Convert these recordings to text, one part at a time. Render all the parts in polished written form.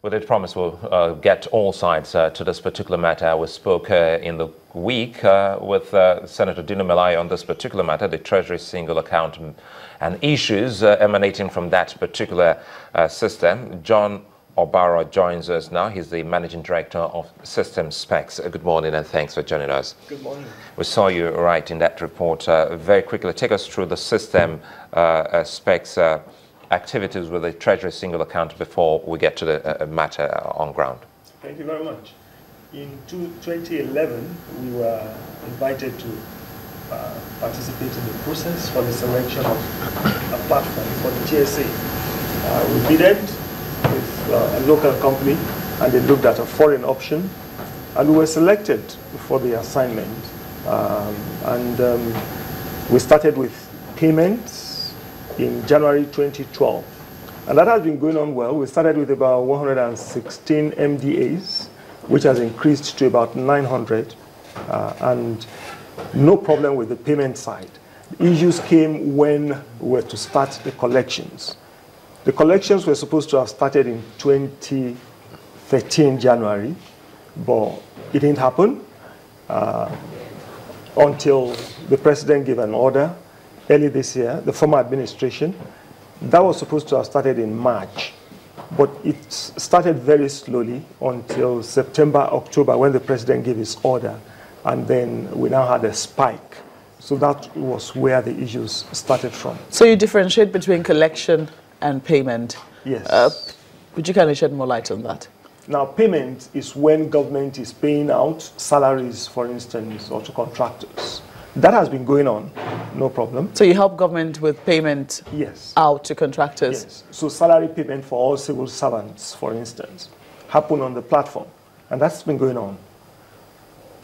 With its promise, we'll get all sides to this particular matter. We spoke in the week with Senator Dino Melaye on this particular matter, the Treasury Single Account and issues emanating from that particular system. John Obaro joins us now. He's the Managing Director of System Specs. Good morning and thanks for joining us. Good morning. We saw you writing that report very quickly. Take us through the System Specs activities with the Treasury Single Account before we get to the matter on ground. Thank you very much. In 2011, we were invited to participate in the process for the selection of a platform for the TSA. We bidded with a local company and they looked at a foreign option and we were selected for the assignment. We started with payments in January 2012. And that has been going on well. We started with about 116 MDAs, which has increased to about 900, and no problem with the payment side. The issues came when we were to start the collections. The collections were supposed to have started in 2013 January, but it didn't happen until the president gave an order early this year, the former administration. That was supposed to have started in March, but it started very slowly until September, October, when the president gave his order, and then we now had a spike. So that was where the issues started from. So you differentiate between collection and payment. Yes. Would you kindly shed more light on that? Now, payment is when government is paying out salaries, for instance, or to contractors. That has been going on, no problem. So you help government with payment out to contractors? Yes. So salary payment for all civil servants, for instance, happen on the platform. And that's been going on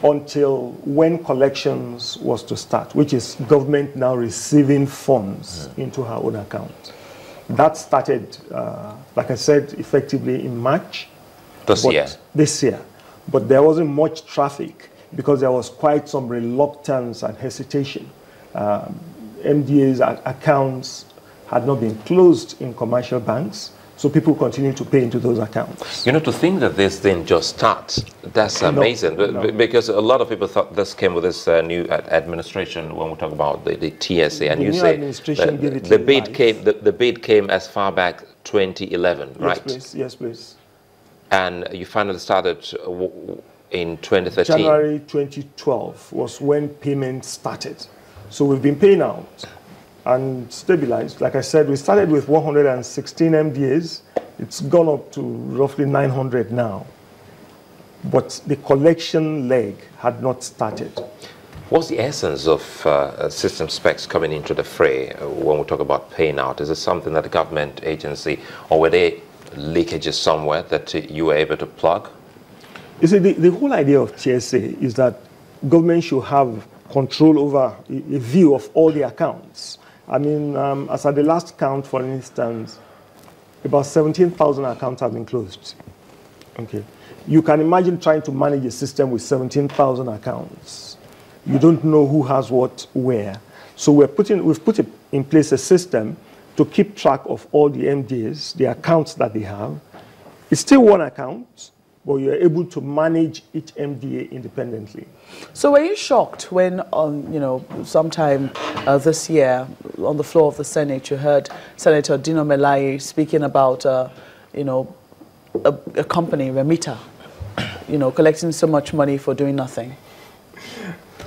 until when collections was to start, which is government now receiving funds into her own account. That started, like I said, effectively in March. This year. But there wasn't much traffic, because there was quite some reluctance and hesitation. MDA's accounts had not been closed in commercial banks, so people continued to pay into those accounts. You know, to think that this thing just starts, that's amazing. No. Because a lot of people thought this came with this new administration when we talk about the TSA. And the you new say administration gave it the bid came as far back 2011, right? Yes, please. And you finally started in 2013? January 2012 was when payment started. So we've been paying out and stabilized. Like I said, we started with 116 MDAs. It's gone up to roughly 900 now. But the collection leg had not started. What's the essence of System Specs coming into the fray when we talk about paying out? Is it something that the government agency, or were there leakages somewhere that you were able to plug? You see, the whole idea of TSA is that government should have control over a view of all the accounts. I mean, as at the last count, for instance, about 17,000 accounts have been closed. Okay. You can imagine trying to manage a system with 17,000 accounts. You don't know who has what where. So we've put in place a system to keep track of all the MDAs, the accounts that they have. It's still one account, but you're able to manage each MDA independently. So were you shocked when, you know, sometime this year, on the floor of the Senate, you heard Senator Dino Melaye speaking about, you know, a company, Remita, you know, collecting so much money for doing nothing?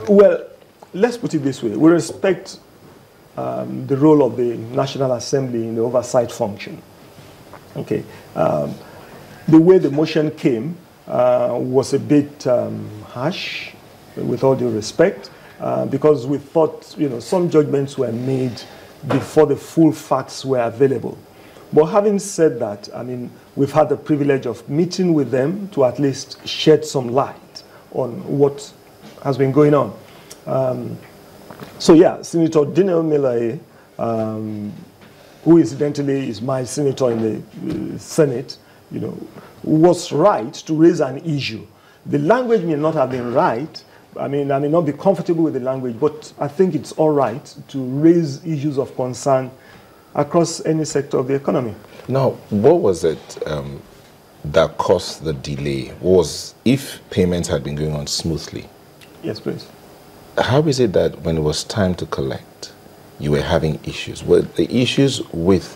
Well, let's put it this way. We respect the role of the National Assembly in the oversight function. Okay. The way the motion came was a bit harsh, with all due respect, because we thought, you know, some judgments were made before the full facts were available. But having said that, I mean, we've had the privilege of meeting with them to at least shed some light on what has been going on. So yeah, Senator Dino Melaye, who incidentally is my senator in the Senate, you know, was right to raise an issue. The language may not have been right. I mean, I may not be comfortable with the language, but I think it's all right to raise issues of concern across any sector of the economy. Now, what was it that caused the delay was if payments had been going on smoothly. Yes, please. How is it that when it was time to collect, you were having issues? Were the issues with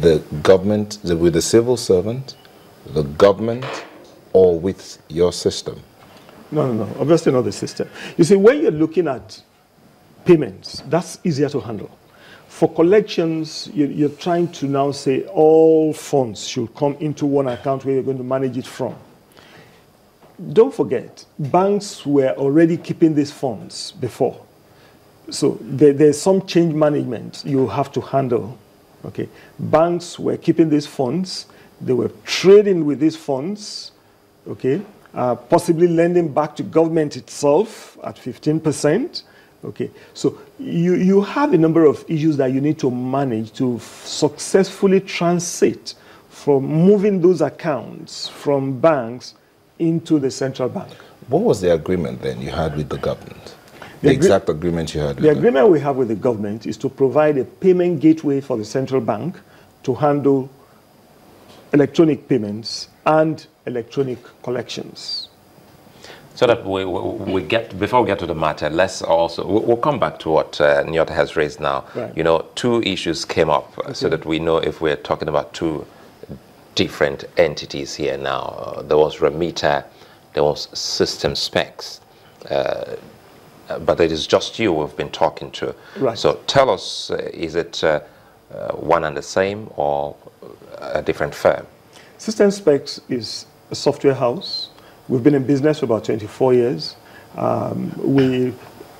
the government, with the civil servant, the government, or with your system? No, no, no. Obviously not the system. You see, when you're looking at payments, that's easier to handle. For collections, you're trying to now say all funds should come into one account where you're going to manage it from. Don't forget, banks were already keeping these funds before. So there's some change management you have to handle. Okay, banks were keeping these funds. They were trading with these funds, okay, possibly lending back to government itself at 15%. Okay, so you have a number of issues that you need to manage to successfully transit from moving those accounts from banks into the central bank. What was the agreement then you had with the government? The exact agreement you had with the agreement we have with the government is to provide a payment gateway for the central bank to handle electronic payments and electronic collections. So that we get, before we get to the matter, let's also, we'll come back to what Nyota has raised now. Right. You know, two issues came up, okay, so that we know if we're talking about two different entities here now. There was Remita, there was System Specs, but it is just you we've been talking to. Right. So tell us, is it one and the same or a different firm? System Specs is a software house. We've been in business for about 24 years. We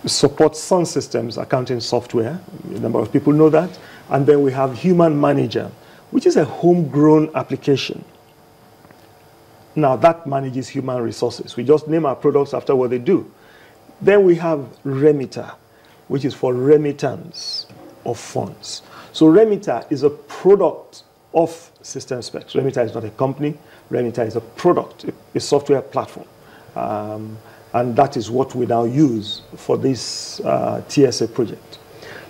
support Sun Systems accounting software. A number of people know that. And then we have Human Manager, which is a homegrown application. Now, that manages human resources. We just name our products after what they do. Then we have Remita, which is for remittance of funds. So Remita is a product of System Specs. Remita is not a company. Remita is a product, a software platform, and that is what we now use for this TSA project.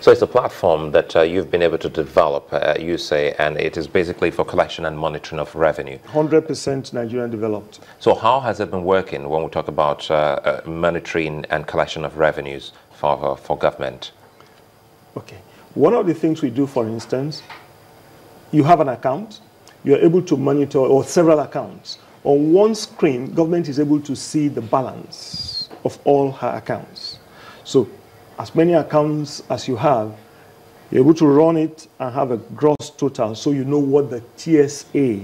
So it's a platform that you've been able to develop, you say, and it is basically for collection and monitoring of revenue. 100% Nigerian developed. So how has it been working when we talk about monitoring and collection of revenues for government? Okay. One of the things we do, for instance, you have an account. You're able to monitor, or several accounts. On one screen, government is able to see the balance of all her accounts. So as many accounts as you have, you're able to run it and have a gross total so you know what the TSA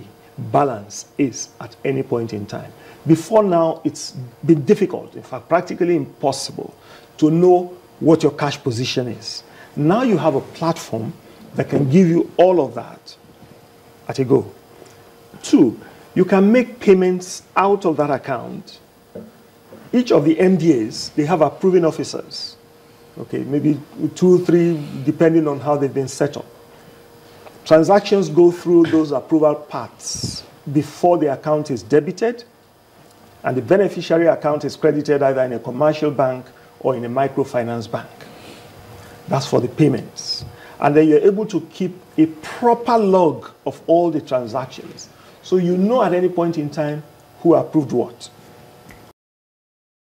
balance is at any point in time. Before now, it's been difficult, in fact, practically impossible to know what your cash position is. Now you have a platform that can give you all of that at a go. Two, you can make payments out of that account. Each of the MDAs, they have approving officers. Okay, maybe two, three, depending on how they've been set up. Transactions go through those approval paths before the account is debited, and the beneficiary account is credited either in a commercial bank or in a microfinance bank. That's for the payments. And then you're able to keep a proper log of all the transactions. So you know at any point in time who approved what.